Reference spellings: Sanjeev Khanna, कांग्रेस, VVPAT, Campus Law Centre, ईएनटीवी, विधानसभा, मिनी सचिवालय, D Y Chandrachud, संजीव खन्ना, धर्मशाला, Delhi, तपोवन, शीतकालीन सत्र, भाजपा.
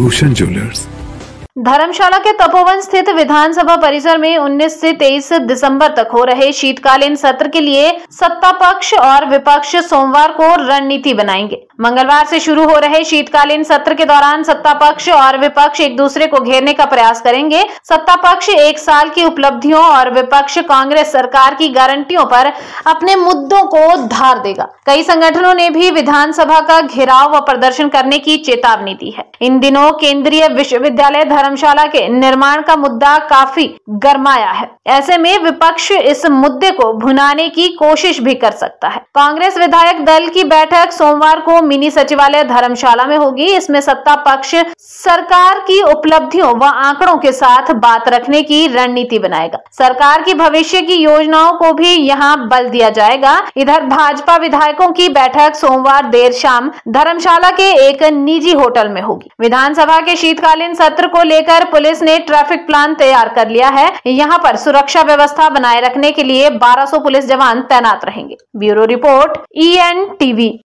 Bhushan jewellers. धर्मशाला के तपोवन स्थित विधानसभा परिसर में 19 से 23 दिसंबर तक हो रहे शीतकालीन सत्र के लिए सत्ता पक्ष और विपक्ष सोमवार को रणनीति बनाएंगे। मंगलवार से शुरू हो रहे शीतकालीन सत्र के दौरान सत्ता पक्ष और विपक्ष एक दूसरे को घेरने का प्रयास करेंगे। सत्ता पक्ष 1 साल की उपलब्धियों और विपक्ष कांग्रेस सरकार की गारंटियों पर अपने मुद्दों को धार देगा। कई संगठनों ने भी विधानसभा का घेराव व प्रदर्शन करने की चेतावनी दी है। इन दिनों केंद्रीय विश्वविद्यालय धर्मशाला के निर्माण का मुद्दा काफी गरमाया है। ऐसे में विपक्ष इस मुद्दे को भुनाने की कोशिश भी कर सकता है। कांग्रेस विधायक दल की बैठक सोमवार को मिनी सचिवालय धर्मशाला में होगी। इसमें सत्ता पक्ष सरकार की उपलब्धियों व आंकड़ों के साथ बात रखने की रणनीति बनाएगा। सरकार की भविष्य की योजनाओं को भी यहाँ बल दिया जाएगा। इधर भाजपा विधायकों की बैठक सोमवार देर शाम धर्मशाला के एक निजी होटल में होगी। विधानसभा के शीतकालीन सत्र को लेकर पुलिस ने ट्रैफिक प्लान तैयार कर लिया है। यहाँ पर सुरक्षा व्यवस्था बनाए रखने के लिए 1200 पुलिस जवान तैनात रहेंगे। Bureau report, ईएनटीवी।